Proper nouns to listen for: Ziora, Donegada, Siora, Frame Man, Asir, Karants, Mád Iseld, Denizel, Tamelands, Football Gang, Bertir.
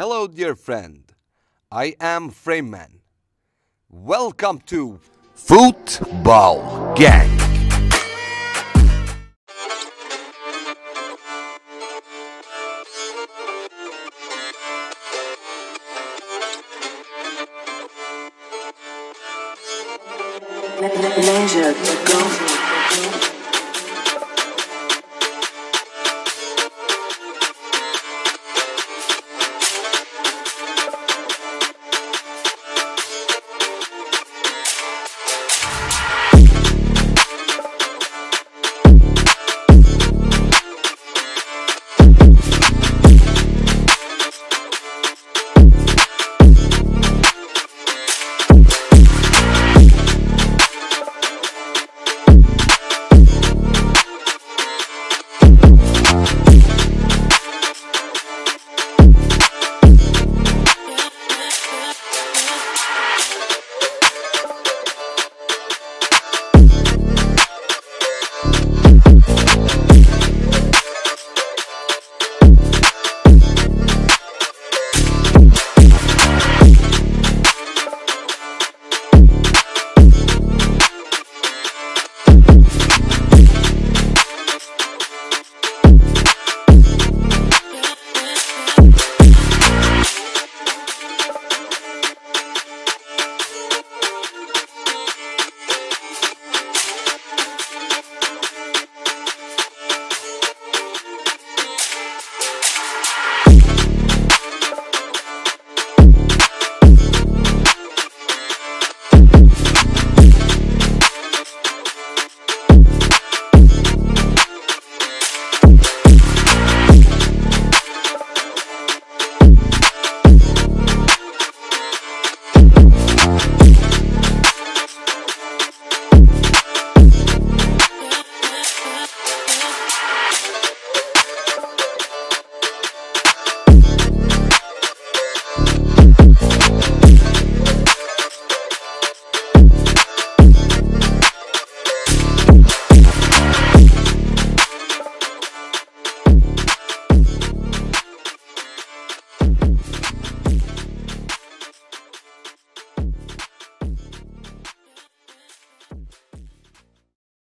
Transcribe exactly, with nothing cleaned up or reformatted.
Hello dear friend, I am Frame Man. Welcome to Football Gang. Pleasure to go.